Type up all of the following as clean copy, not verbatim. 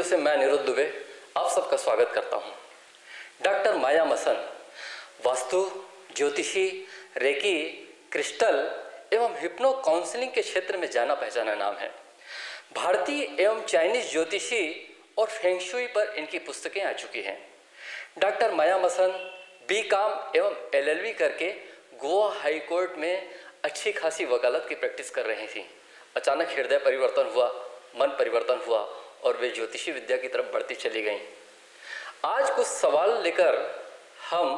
Video से मैं अनिरुद्ध दुबे आप सबका स्वागत करता हूँ। डॉक्टर माया मसंद वास्तु, ज्योतिषी, रेकी, क्रिस्टल एवं हिप्नो काउंसलिंग के क्षेत्र में जाना पहचाना नाम है। भारतीय एवं चाइनीज ज्योतिषी और फेंगशुई पर इनकी पुस्तकें आ चुकी हैं। डॉक्टर माया मसंद बीकॉम एवं एलएलबी करके गोवा हाई कोर्ट में अच्छी खासी वकालत की प्रैक्टिस कर रही थी। अचानक हृदय परिवर्तन हुआ, मन परिवर्तन हुआ और वे ज्योतिषी विद्या की तरफ बढ़ती चली गईं। आज कुछ सवाल लेकर हम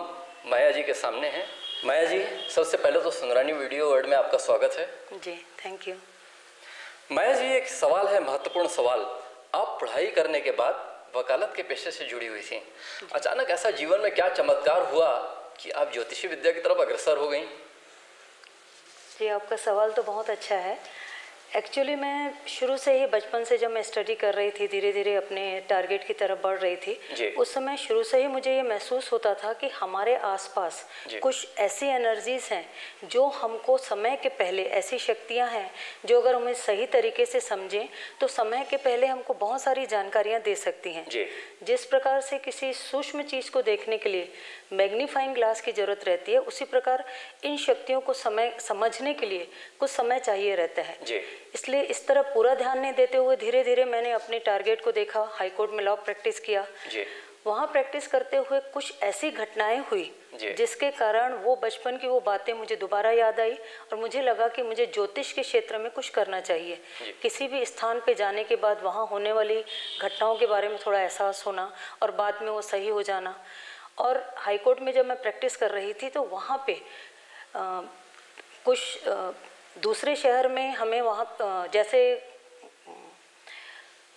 माया जी के सामने हैं। माया जी, सबसे पहले तो सुंदरानी वीडियो वर्ल्ड में आपका स्वागत है जी। Thank you. माया जी, एक सवाल है, महत्वपूर्ण सवाल। आप पढ़ाई करने के बाद वकालत के पेशे से जुड़ी हुई थी। अचानक ऐसा जीवन में क्या चमत्कार हुआ कि आप ज्योतिषी विद्या की तरफ अग्रसर हो गई? जी, आपका सवाल तो बहुत अच्छा है। एक्चुअली मैं शुरू से ही, बचपन से जब मैं स्टडी कर रही थी, धीरे धीरे अपने टारगेट की तरफ बढ़ रही थी, उस समय शुरू से ही मुझे ये महसूस होता था कि हमारे आसपास कुछ ऐसी एनर्जीज हैं जो हमको समय के पहले, ऐसी शक्तियां हैं जो अगर हमें सही तरीके से समझें तो समय के पहले हमको बहुत सारी जानकारियाँ दे सकती हैं। जिस प्रकार से किसी सूक्ष्म चीज़ को देखने के लिए मैग्नीफाइंग ग्लास की ज़रूरत रहती है, उसी प्रकार इन शक्तियों को समय समझने के लिए कुछ समय चाहिए रहता है। इसलिए इस तरह पूरा ध्यान नहीं देते हुए धीरे धीरे मैंने अपने टारगेट को देखा। हाई कोर्ट में लॉ प्रैक्टिस किया। वहाँ प्रैक्टिस करते हुए कुछ ऐसी घटनाएं हुई जिसके कारण वो बचपन की वो बातें मुझे दोबारा याद आई और मुझे लगा कि मुझे ज्योतिष के क्षेत्र में कुछ करना चाहिए। किसी भी स्थान पे जाने के बाद वहाँ होने वाली घटनाओं के बारे में थोड़ा एहसास होना और बाद में वो सही हो जाना। और हाई कोर्ट में जब मैं प्रैक्टिस कर रही थी तो वहाँ पे कुछ दूसरे शहर में हमें वहाँ, जैसे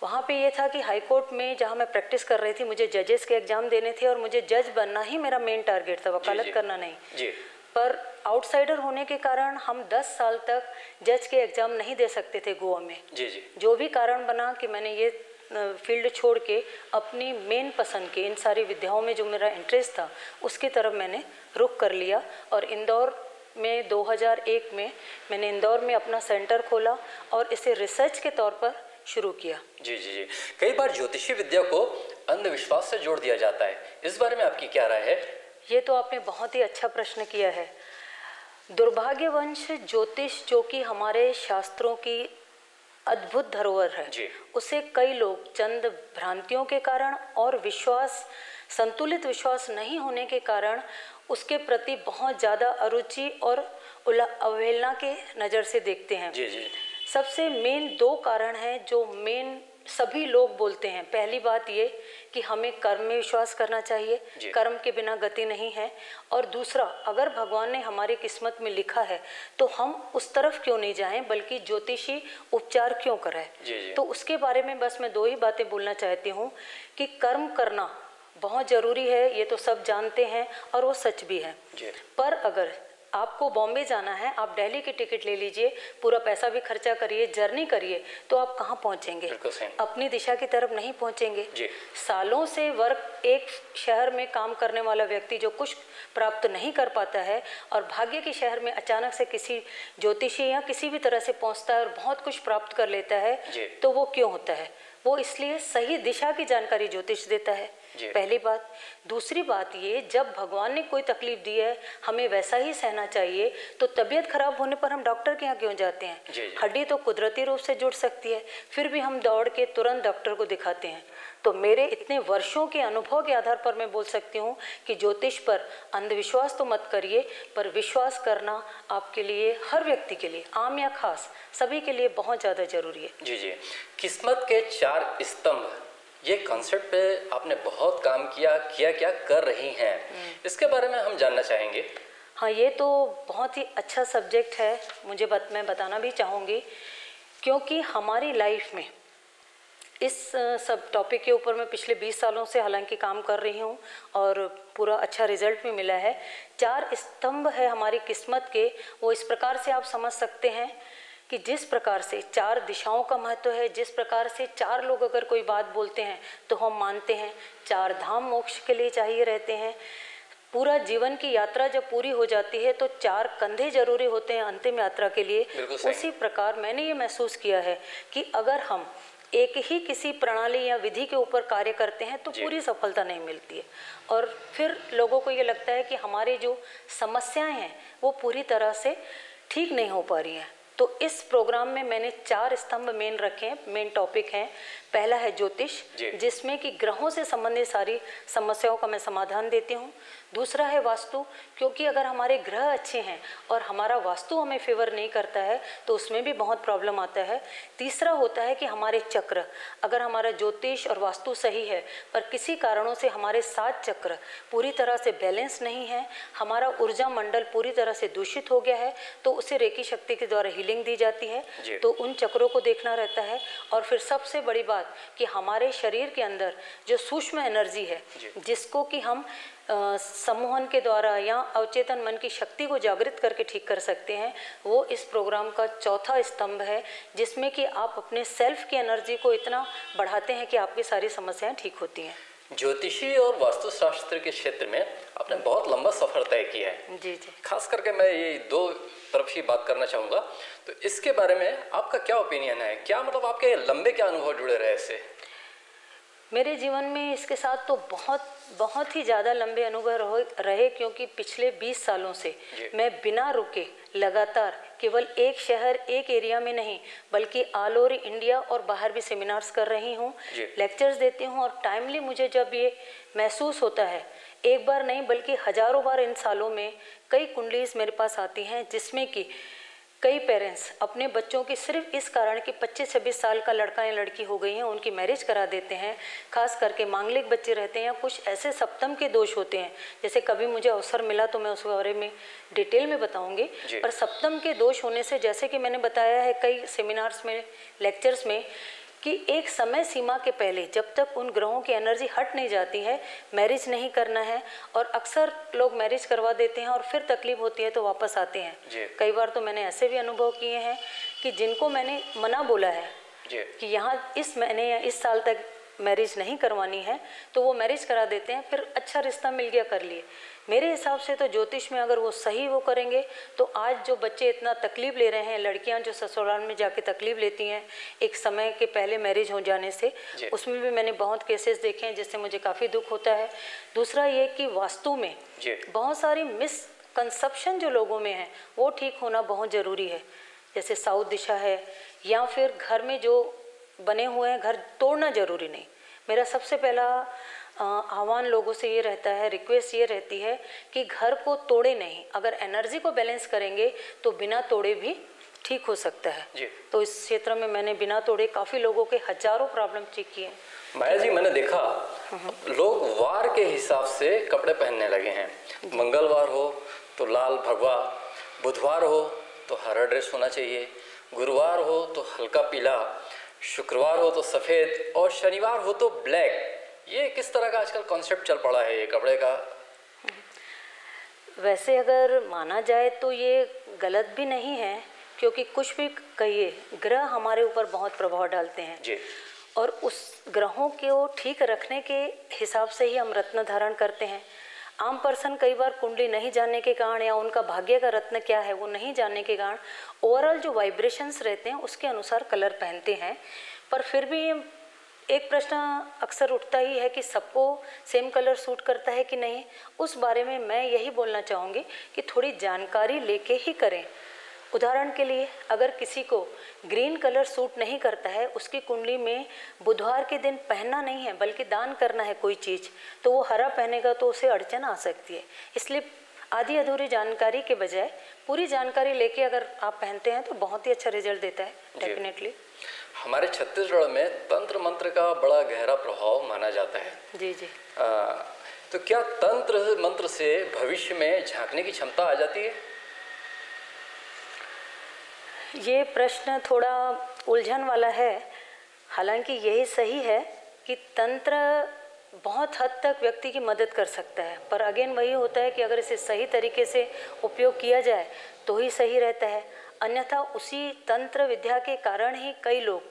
वहाँ पे ये था कि हाई कोर्ट में जहाँ मैं प्रैक्टिस कर रही थी मुझे जजेस के एग्ज़ाम देने थे और मुझे जज बनना ही मेरा मेन टारगेट था, वकालत करना नहीं। पर आउटसाइडर होने के कारण हम 10 साल तक जज के एग्ज़ाम नहीं दे सकते थे गोवा में। जो भी कारण बना कि मैंने ये फील्ड छोड़ के अपनी मेन पसंद के, इन सारी विद्याओं में जो मेरा इंटरेस्ट था, उसकी तरफ मैंने रुख कर लिया। और इंदौर में 2001 में मैंने इंदौर में अपना सेंटर खोला और इसे रिसर्च के तौर पर शुरू किया। जी। कई बार ज्योतिषी विद्या को अंधविश्वास से जोड़ दिया जाता है, इस बारे में आपकी क्या राय है? ये तो आपने बहुत ही अच्छा प्रश्न किया है। दुर्भाग्यवश ज्योतिष जो कि हमारे शास्त्रों की अद्भुत धरोहर है, उसे कई लोग चंद भ्रांतियों के कारण और विश्वास, संतुलित विश्वास नहीं होने के कारण उसके प्रति बहुत ज़्यादा अरुचि और अवहेलना के नज़र से देखते हैं। सबसे मेन दो कारण हैं जो मेन सभी लोग बोलते हैं। पहली बात ये कि हमें कर्म में विश्वास करना चाहिए, कर्म के बिना गति नहीं है। और दूसरा, अगर भगवान ने हमारी किस्मत में लिखा है तो हम उस तरफ क्यों नहीं जाएं, बल्कि ज्योतिषी उपचार क्यों कराएं। तो उसके बारे में बस मैं दो ही बातें बोलना चाहती हूँ कि कर्म करना बहुत ज़रूरी है, ये तो सब जानते हैं और वो सच भी है। पर अगर आपको बॉम्बे जाना है, आप दिल्ली की टिकट ले लीजिए, पूरा पैसा भी खर्चा करिए, जर्नी करिए, तो आप कहाँ पहुँचेंगे? अपनी दिशा की तरफ नहीं पहुँचेंगे। सालों से वर्क, एक शहर में काम करने वाला व्यक्ति जो कुछ प्राप्त नहीं कर पाता है और भाग्य के शहर में अचानक से किसी ज्योतिषी या किसी भी तरह से पहुँचता है और बहुत कुछ प्राप्त कर लेता है, तो वो क्यों होता है? वो इसलिए सही दिशा की जानकारी ज्योतिष देता है, पहली बात। दूसरी बात ये, जब भगवान ने कोई तकलीफ दी है हमें वैसा ही सहना चाहिए, तो तबीयत खराब होने पर हम डॉक्टर के यहाँ क्यों जाते हैं? हड्डी तो कुदरती रूप से जुड़ सकती है, फिर भी हम दौड़ के तुरंत डॉक्टर को दिखाते हैं। तो मेरे इतने वर्षों के अनुभव के आधार पर मैं बोल सकती हूँ कि ज्योतिष पर अंधविश्वास तो मत करिए, पर विश्वास करना आपके लिए, हर व्यक्ति के लिए, आम या खास, सभी के लिए बहुत ज़्यादा जरूरी है। किस्मत के 4 स्तंभ, ये कॉन्सेप्ट पे आपने बहुत काम किया कर रही हैं, इसके बारे में हम जानना चाहेंगे। हाँ, ये तो बहुत ही अच्छा सब्जेक्ट है, मुझे मैं बताना भी चाहूँगी, क्योंकि हमारी लाइफ में इस सब टॉपिक के ऊपर मैं पिछले 20 सालों से हालांकि काम कर रही हूँ और पूरा अच्छा रिजल्ट भी मिला है। 4 स्तंभ है हमारी किस्मत के, वो इस प्रकार से आप समझ सकते हैं कि जिस प्रकार से 4 दिशाओं का महत्व है, जिस प्रकार से 4 लोग अगर कोई बात बोलते हैं तो हम मानते हैं, 4 धाम मोक्ष के लिए चाहिए रहते हैं, पूरा जीवन की यात्रा जब पूरी हो जाती है तो 4 कंधे जरूरी होते हैं अंतिम यात्रा के लिए। उसी प्रकार मैंने ये महसूस किया है कि अगर हम एक ही किसी प्रणाली या विधि के ऊपर कार्य करते हैं तो पूरी सफलता नहीं मिलती है। और फिर लोगों को ये लगता है कि हमारे जो समस्याएं हैं वो पूरी तरह से ठीक नहीं हो पा रही हैं। तो इस प्रोग्राम में मैंने 4 स्तंभ मेन रखे हैं, मेन टॉपिक हैं। पहला है ज्योतिष, जिसमें कि ग्रहों से संबंधित सारी समस्याओं का मैं समाधान देती हूँ। दूसरा है वास्तु, क्योंकि अगर हमारे ग्रह अच्छे हैं और हमारा वास्तु हमें फेवर नहीं करता है तो उसमें भी बहुत प्रॉब्लम आता है। तीसरा होता है कि हमारे चक्र, अगर हमारा ज्योतिष और वास्तु सही है पर किसी कारणों से हमारे 7 चक्र पूरी तरह से बैलेंस नहीं है, हमारा ऊर्जा मंडल पूरी तरह से दूषित हो गया है, तो उसे रेकी शक्ति के द्वारा हीलिंग दी जाती है। तो उन चक्रों को देखना रहता है। और फिर सबसे बड़ी बात कि हमारे शरीर के अंदर जो सूक्ष्म एनर्जी है, जिसको कि हम सम्मोहन के द्वारा या अवचेतन मन की शक्ति को जागृत करके ठीक कर सकते हैं, वो इस प्रोग्राम का 4था स्तंभ है, जिसमें कि आप अपने सेल्फ की एनर्जी को इतना बढ़ाते हैं कि आपकी सारी समस्याएं ठीक होती हैं। ज्योतिषी और वास्तुशास्त्र के क्षेत्र में आपने बहुत लंबा सफर तय किया है। जी जी, खास करके मैं ये 2 तरफ ही बात करना चाहूँगा, तो इसके बारे में आपका क्या ओपिनियन है? क्या मतलब आपके लंबे क्या अनुभव जुड़े रहे इससे? मेरे जीवन में इसके साथ तो बहुत ही ज़्यादा लंबे अनुभव रहे, क्योंकि पिछले 20 सालों से मैं बिना रुके लगातार केवल एक शहर एक एरिया में नहीं बल्कि ऑल ओवर इंडिया और बाहर भी सेमिनार्स कर रही हूँ, लेक्चर्स देती हूँ। और टाइमली मुझे जब ये महसूस होता है, एक बार नहीं बल्कि हज़ारों बार इन सालों में कई कुंडलीज मेरे पास आती हैं, जिसमें कि कई पेरेंट्स अपने बच्चों की सिर्फ इस कारण कि 25-26 साल का लड़का या लड़की हो गई हैं उनकी मैरिज करा देते हैं। खास करके मांगलिक बच्चे रहते हैं या कुछ ऐसे सप्तम के दोष होते हैं, जैसे कभी मुझे अवसर मिला तो मैं उस बारे में डिटेल में बताऊंगी। पर सप्तम के दोष होने से, जैसे कि मैंने बताया है कई सेमिनार्स में, लेक्चर्स में, कि एक समय सीमा के पहले जब तक उन ग्रहों की एनर्जी हट नहीं जाती है मैरिज नहीं करना है। और अक्सर लोग मैरिज करवा देते हैं और फिर तकलीफ होती है तो वापस आते हैं। कई बार तो मैंने ऐसे भी अनुभव किए हैं कि जिनको मैंने मना बोला है कि यहाँ इस महीने या इस साल तक मैरिज नहीं करवानी है, तो वो मैरिज करा देते हैं, फिर अच्छा रिश्ता मिल गया कर लिए। मेरे हिसाब से तो ज्योतिष में अगर वो सही वो करेंगे तो आज जो बच्चे इतना तकलीफ ले रहे हैं, लड़कियां जो ससुराल में जाके तकलीफ लेती हैं एक समय के पहले मैरिज हो जाने से, उसमें भी मैंने बहुत केसेस देखे हैं जिससे मुझे काफ़ी दुख होता है। दूसरा ये कि वास्तु में बहुत सारी मिसकंसेप्शन जो लोगों में है वो ठीक होना बहुत ज़रूरी है। जैसे साउथ दिशा है या फिर घर में जो बने हुए हैं, घर तोड़ना ज़रूरी नहीं। मेरा सबसे पहला आह्वान लोगों से ये रहता है, रिक्वेस्ट ये रहती है कि घर को तोड़े नहीं, अगर एनर्जी को बैलेंस करेंगे तो बिना तोड़े भी ठीक हो सकता है। तो इस क्षेत्र में मैंने बिना तोड़े काफ़ी लोगों के हजारों प्रॉब्लम ठीक किए। माया जी, मैंने देखा लोग वार के हिसाब से कपड़े पहनने लगे हैं। मंगलवार हो तो लाल भगवा, बुधवार हो तो हरा ड्रेस होना चाहिए, गुरुवार हो तो हल्का पीला, शुक्रवार हो तो सफ़ेद और शनिवार हो तो ब्लैक। ये किस तरह का आजकल कॉन्सेप्ट चल पड़ा है ये कपड़े का? वैसे अगर माना जाए तो ये गलत भी नहीं है, क्योंकि कुछ भी कहिए ग्रह हमारे ऊपर बहुत प्रभाव डालते हैं और उस ग्रहों को ठीक रखने के हिसाब से ही हम रत्न धारण करते हैं। आम पर्सन कई बार कुंडली नहीं जानने के कारण या उनका भाग्य का रत्न क्या है वो नहीं जानने के कारण ओवरऑल जो वाइब्रेशंस रहते हैं उसके अनुसार कलर पहनते हैं। पर फिर भी एक प्रश्न अक्सर उठता ही है कि सबको सेम कलर सूट करता है कि नहीं। उस बारे में मैं यही बोलना चाहूँगी कि थोड़ी जानकारी लेके ही करें। उदाहरण के लिए, अगर किसी को ग्रीन कलर सूट नहीं करता है, उसकी कुंडली में बुधवार के दिन पहनना नहीं है बल्कि दान करना है कोई चीज़, तो वो हरा पहनेगा तो उसे अड़चन आ सकती है। इसलिए आधी अधूरी जानकारी के बजाय पूरी जानकारी लेके अगर आप पहनते हैं तो बहुत ही अच्छा रिजल्ट देता है डेफिनेटली। हमारे छत्तीसगढ़ में तंत्र मंत्र का बड़ा गहरा प्रभाव माना जाता है। जी जी। तो क्या तंत्र मंत्र से भविष्य में झांकने की क्षमता आ जाती है? ये प्रश्न थोड़ा उलझन वाला है। हालांकि यही सही है कि तंत्र बहुत हद तक व्यक्ति की मदद कर सकता है, पर अगेन वही होता है कि अगर इसे सही तरीके से उपयोग किया जाए तो ही सही रहता है। अन्यथा उसी तंत्र विद्या के कारण ही कई लोग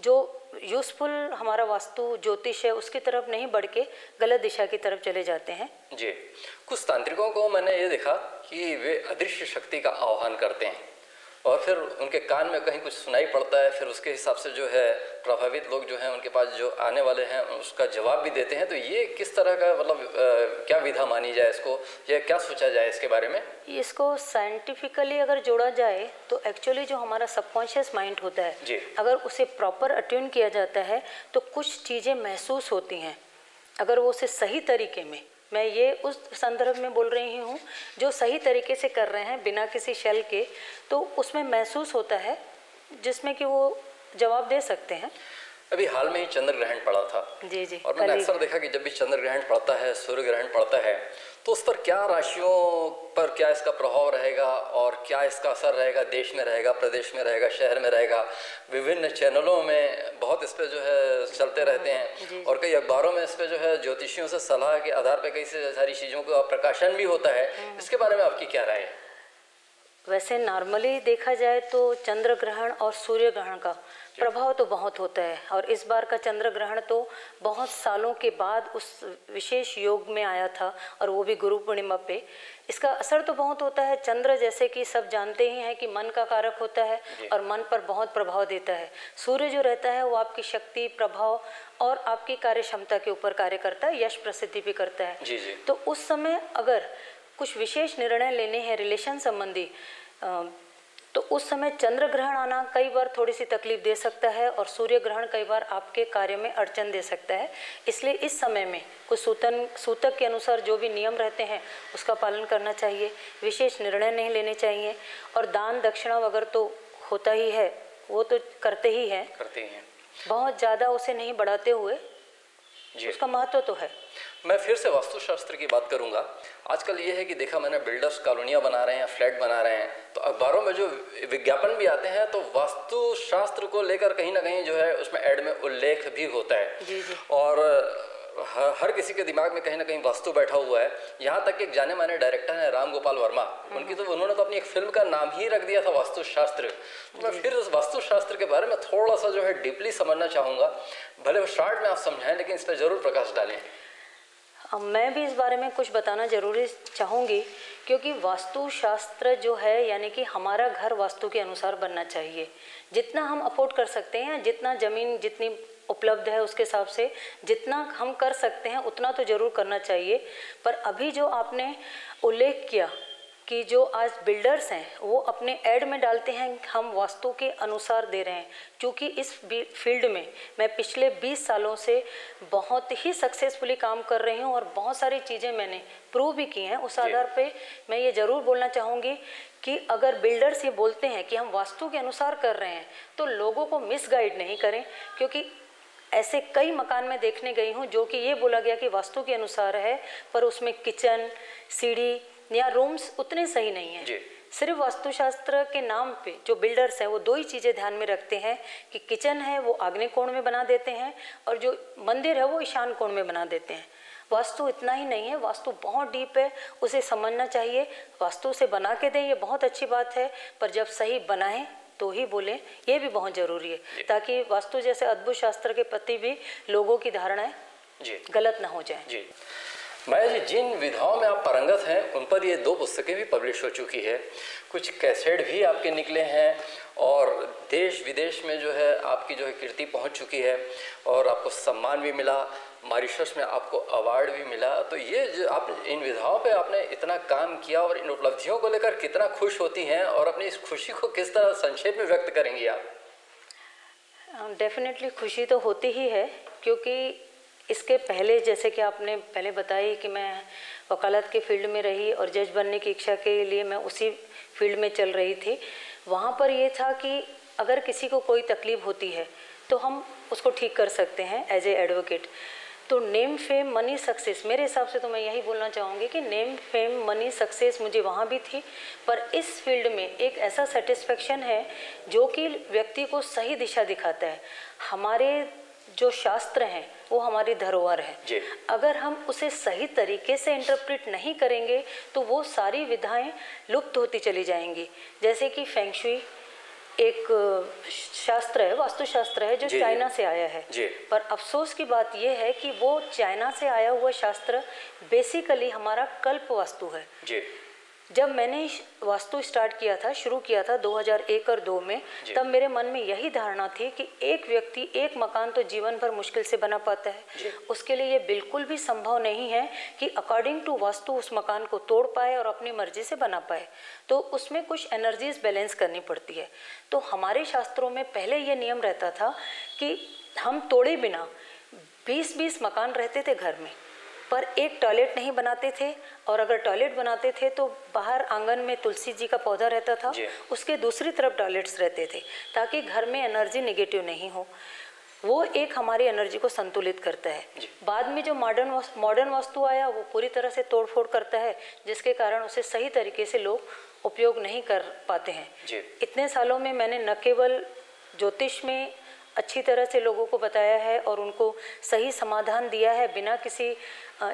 जो यूजफुल हमारा वास्तु ज्योतिष है उसकी तरफ नहीं बढ़ के गलत दिशा की तरफ चले जाते हैं। जी, कुछ तांत्रिकों को मैंने ये देखा कि वे अदृश्य शक्ति का आह्वान करते हैं और फिर उनके कान में कहीं कुछ सुनाई पड़ता है, फिर उसके हिसाब से जो है प्रभावित लोग जो हैं उनके पास जो आने वाले हैं उसका जवाब भी देते हैं। तो ये किस तरह का मतलब क्या विधा मानी जाए इसको या क्या सोचा जाए इसके बारे में? इसको साइंटिफिकली अगर जोड़ा जाए तो एक्चुअली जो हमारा सबकॉन्शियस माइंड होता है जी, अगर उसे प्रॉपर अट्यून किया जाता है तो कुछ चीज़ें महसूस होती हैं, अगर वो उसे सही तरीके में, मैं ये उस संदर्भ में बोल रही हूँ जो सही तरीके से कर रहे हैं बिना किसी शल के, तो उसमें महसूस होता है जिसमें कि वो जवाब दे सकते हैं। अभी हाल में ही चंद्र ग्रहण पड़ा था जी जी, और मैंने अक्सर देखा कि जब भी चंद्र ग्रहण पड़ता है, सूर्य ग्रहण पड़ता है, तो उस पर क्या राशियों पर क्या इसका प्रभाव रहेगा और क्या इसका असर रहेगा? देश में रहेगा, प्रदेश में रहेगा, शहर में रहेगा, विभिन्न चैनलों में बहुत इस पर जो है चलते रहते हैं और कई अखबारों में इस पर जो है ज्योतिषियों से सलाह के आधार पर कई सारी चीज़ों का प्रकाशन भी होता है। इसके बारे में आपकी क्या राय है? वैसे नॉर्मली देखा जाए तो चंद्र ग्रहण और सूर्य ग्रहण का प्रभाव तो बहुत होता है, और इस बार का चंद्र ग्रहण तो बहुत सालों के बाद उस विशेष योग में आया था और वो भी गुरु पूर्णिमा पे। इसका असर तो बहुत होता है। चंद्र जैसे कि सब जानते ही हैं कि मन का कारक होता है और मन पर बहुत प्रभाव देता है। सूर्य जो रहता है वो आपकी शक्ति, प्रभाव और आपकी कार्य क्षमता के ऊपर कार्य करता है, यश प्रसिद्धि भी करता है जी जी। तो उस समय अगर कुछ विशेष निर्णय लेने हैं रिलेशन संबंधी तो उस समय चंद्र ग्रहण आना कई बार थोड़ी सी तकलीफ दे सकता है और सूर्य ग्रहण कई बार आपके कार्य में अड़चन दे सकता है। इसलिए इस समय में कुछ सूतक के अनुसार जो भी नियम रहते हैं उसका पालन करना चाहिए, विशेष निर्णय नहीं लेने चाहिए, और दान दक्षिणा वगैरह तो होता ही है, वो तो करते ही हैं, करते हैं, बहुत ज़्यादा उसे नहीं बढ़ाते हुए, उसका महत्व तो है। मैं फिर से वास्तुशास्त्र की बात करूंगा। आजकल ये है कि देखा मैंने बिल्डर्स कॉलोनियां बना रहे हैं, फ्लैट बना रहे हैं, तो अखबारों में जो विज्ञापन भी आते हैं तो वास्तुशास्त्र को लेकर कहीं ना कहीं जो है उसमें एड में उल्लेख भी होता है जी जी। और हर किसी के दिमाग में कहीं ना कहीं वास्तु बैठा हुआ है। यहाँ तक कि एक जाने माने डायरेक्टर हैं राम गोपाल वर्मा, उनकी तो उन्होंने तो अपनी एक फिल्म का नाम ही रख दिया था वास्तुशास्त्र। तो मैं फिर उस वास्तुशास्त्र के बारे में थोड़ा सा जो है डीपली समझना चाहूँगा, भले वो शॉर्ट में आप समझाएं लेकिन इस पर ज़रूर प्रकाश डालें। मैं भी इस बारे में कुछ बताना ज़रूरी चाहूँगी, क्योंकि वास्तुशास्त्र जो है यानी कि हमारा घर वास्तु के अनुसार बनना चाहिए, जितना हम अफोर्ड कर सकते हैं, जितना ज़मीन जितनी उपलब्ध है उसके हिसाब से जितना हम कर सकते हैं उतना तो ज़रूर करना चाहिए। पर अभी जो आपने उल्लेख किया कि जो आज बिल्डर्स हैं वो अपने ऐड में डालते हैं हम वास्तु के अनुसार दे रहे हैं, क्योंकि इस फील्ड में मैं पिछले 20 सालों से बहुत ही सक्सेसफुली काम कर रही हूं और बहुत सारी चीज़ें मैंने प्रूव भी की हैं। उस आधार पे मैं ये ज़रूर बोलना चाहूँगी कि अगर बिल्डर्स ये बोलते हैं कि हम वास्तु के अनुसार कर रहे हैं तो लोगों को मिसगाइड नहीं करें, क्योंकि ऐसे कई मकान में देखने गई हूँ जो कि ये बोला गया कि वास्तु के अनुसार है पर उसमें किचन, सीढ़ी या रूम्स उतने सही नहीं हैं। सिर्फ वास्तुशास्त्र के नाम पे जो बिल्डर्स हैं वो दो ही चीज़ें ध्यान में रखते हैं कि किचन है वो आग्नेय कोण में बना देते हैं और जो मंदिर है वो ईशान कोण में बना देते हैं। वास्तु इतना ही नहीं है, वास्तु बहुत डीप है, उसे समझना चाहिए। वास्तु से बना के दें ये बहुत अच्छी बात है, पर जब सही बनाएँ तो ही बोले, ये भी बहुत ज़रूरी है, ताकि वास्तु जैसे अद्भुत शास्त्र के प्रति भी लोगों की धारणाएं गलत ना हो जाए जी। माया जी, जिन विधाओं में आप पारंगत हैं उन पर ये दो पुस्तकें भी पब्लिश हो चुकी है, कुछ कैसेट भी आपके निकले हैं और देश विदेश में जो है आपकी जो है कीर्ति पहुंच चुकी है और आपको सम्मान भी मिला, मॉरिशस में आपको अवार्ड भी मिला। तो ये जो आप इन विधाओं पे आपने इतना काम किया और इन उपलब्धियों को लेकर कितना खुश होती हैं और अपनी इस खुशी को किस तरह संक्षेप में व्यक्त करेंगी आप? डेफिनेटली खुशी तो होती ही है, क्योंकि इसके पहले जैसे कि आपने पहले बताई कि मैं वकालत के फील्ड में रही और जज बनने की इच्छा के लिए मैं उसी फील्ड में चल रही थी। वहाँ पर ये था कि अगर किसी को कोई तकलीफ़ होती है तो हम उसको ठीक कर सकते हैं एज ए एडवोकेट। तो नेम फेम मनी सक्सेस, मेरे हिसाब से तो मैं यही बोलना चाहूँगी कि नेम फेम मनी सक्सेस मुझे वहाँ भी थी, पर इस फील्ड में एक ऐसा सेटिस्फेक्शन है जो कि व्यक्ति को सही दिशा दिखाता है। हमारे जो शास्त्र हैं वो हमारी धरोहर है, अगर हम उसे सही तरीके से इंटरप्रेट नहीं करेंगे तो वो सारी विधाएं लुप्त होती चली जाएंगी। जैसे कि फेंग शुई एक शास्त्र है, वास्तुशास्त्र है जो चाइना से आया है, पर अफसोस की बात यह है कि वो चाइना से आया हुआ शास्त्र बेसिकली हमारा कल्प वास्तु है। जब मैंने वास्तु स्टार्ट किया था, शुरू किया था 2001 और 2 में, तब मेरे मन में यही धारणा थी कि एक व्यक्ति एक मकान तो जीवन भर मुश्किल से बना पाता है, उसके लिए ये बिल्कुल भी संभव नहीं है कि अकॉर्डिंग टू वास्तु उस मकान को तोड़ पाए और अपनी मर्जी से बना पाए, तो उसमें कुछ एनर्जीज बैलेंस करनी पड़ती है। तो हमारे शास्त्रों में पहले ये नियम रहता था कि हम तोड़े बिना 20-20 मकान रहते थे घर में, पर एक टॉयलेट नहीं बनाते थे, और अगर टॉयलेट बनाते थे तो बाहर आंगन में तुलसी जी का पौधा रहता था, उसके दूसरी तरफ टॉयलेट्स रहते थे, ताकि घर में एनर्जी नेगेटिव नहीं हो। वो एक हमारी एनर्जी को संतुलित करता है। बाद में जो मॉडर्न वास्तु आया, वो पूरी तरह से तोड़फोड़ करता है, जिसके कारण उसे सही तरीके से लोग उपयोग नहीं कर पाते हैं। इतने सालों में मैंने न केवल ज्योतिष में अच्छी तरह से लोगों को बताया है और उनको सही समाधान दिया है, बिना किसी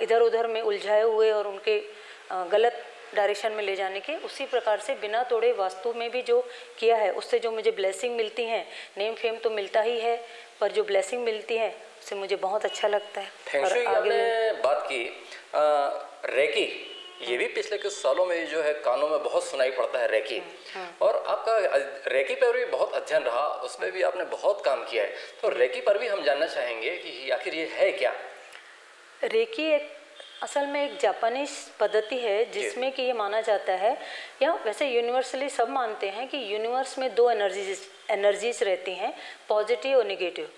इधर उधर में उलझाए हुए और उनके गलत डायरेक्शन में ले जाने के, उसी प्रकार से बिना तोड़े वास्तु में भी जो किया है, उससे जो मुझे ब्लेसिंग मिलती हैं, नेम फेम तो मिलता ही है, पर जो ब्लेसिंग मिलती है उससे मुझे बहुत अच्छा लगता है। फेंग शुई आपने बात की, रेकी ये भी पिछले कुछ सालों में जो है कानों में बहुत सुनाई पड़ता है रेकी, और आपका रेकी पर भी बहुत अध्ययन रहा, उसमें भी आपने बहुत काम किया है, तो रेकी पर भी हम जानना चाहेंगे कि आखिर ये है क्या। रेकी एक असल में एक जापानीज पद्धति है, जिसमें कि ये माना जाता है, या वैसे यूनिवर्सली सब मानते हैं कि यूनिवर्स में दो एनर्जीज रहती हैं, पॉजिटिव और निगेटिव।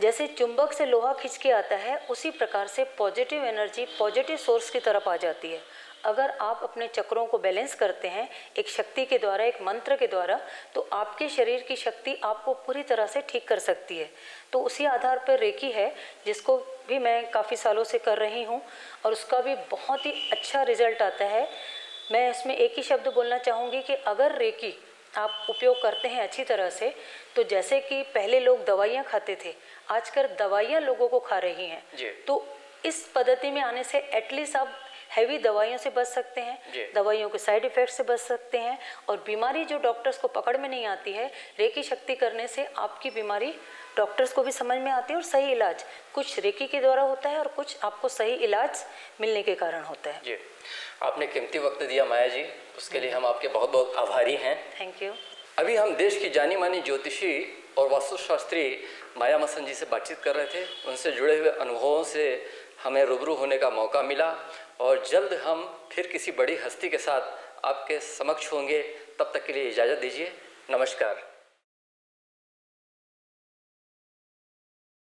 जैसे चुंबक से लोहा खींच के आता है, उसी प्रकार से पॉजिटिव एनर्जी पॉजिटिव सोर्स की तरफ आ जाती है। अगर आप अपने चक्रों को बैलेंस करते हैं एक शक्ति के द्वारा, एक मंत्र के द्वारा, तो आपके शरीर की शक्ति आपको पूरी तरह से ठीक कर सकती है। तो उसी आधार पर रेकी है, जिसको भी मैं काफ़ी सालों से कर रही हूँ, और उसका भी बहुत ही अच्छा रिजल्ट आता है। मैं इसमें एक ही शब्द बोलना चाहूँगी कि अगर रेकी आप उपयोग करते हैं अच्छी तरह से, तो जैसे कि पहले लोग दवाइयाँ खाते थे, आजकल दवाइयाँ लोगों को खा रही हैं, तो इस पद्धति में आने से एटलीस्ट आप हैवी दवाइयों से बच सकते हैं, दवाइयों के साइड इफ़ेक्ट से बच सकते हैं, और बीमारी जो डॉक्टर्स को पकड़ में नहीं आती है, रेकी शक्ति करने से आपकी बीमारी डॉक्टर्स को भी समझ में आती है, और सही इलाज कुछ रेकी के द्वारा होता है और कुछ आपको सही इलाज मिलने के कारण होता है। जी, आपने कीमती वक्त दिया माया जी, उसके लिए हम आपके बहुत बहुत आभारी हैं। Thank you. अभी हम देश की जानी मानी ज्योतिषी और वास्तुशास्त्री माया मसंद जी से बातचीत कर रहे थे, उनसे जुड़े हुए अनुभवों से हमें रूबरू होने का मौका मिला, और जल्द हम फिर किसी बड़ी हस्ती के साथ आपके समक्ष होंगे। तब तक के लिए इजाज़त दीजिए, नमस्कार।